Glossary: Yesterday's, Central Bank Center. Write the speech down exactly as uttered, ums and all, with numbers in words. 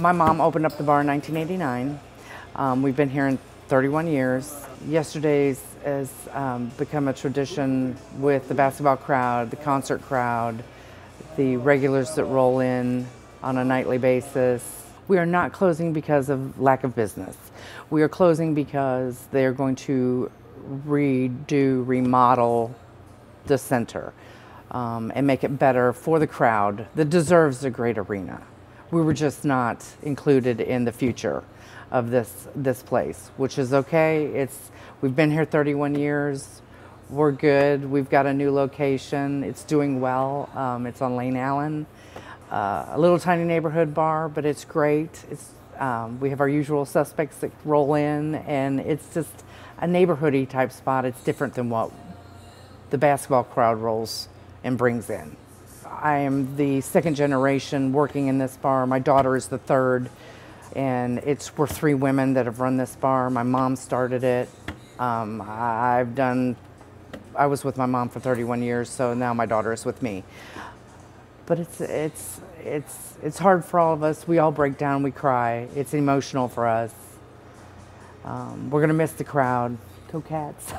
My mom opened up the bar in nineteen eighty-nine. Um, we've been here in thirty-one years. Yesterday's has um, become a tradition with the basketball crowd, the concert crowd, the regulars that roll in on a nightly basis. We are not closing because of lack of business. We are closing because they are going to redo, remodel the center um, and make it better for the crowd that deserves a great arena. We were just not included in the future of this this place, which is okay. It's we've been here thirty-one years. We're good. We've got a new location. It's doing well. Um, it's on Lane Allen, uh, a little tiny neighborhood bar, but it's great. It's um, we have our usual suspects that roll in, and it's just a neighborhoody type spot. It's different than what the basketball crowd rolls and brings in. I am the second generation working in this bar. My daughter is the third, and it's we're three women that have run this bar. My mom started it. Um, I've done. I was with my mom for thirty-one years, so now my daughter is with me. But it's it's it's it's hard for all of us. We all break down. We cry. It's emotional for us. Um, we're gonna miss the crowd. Go Cats.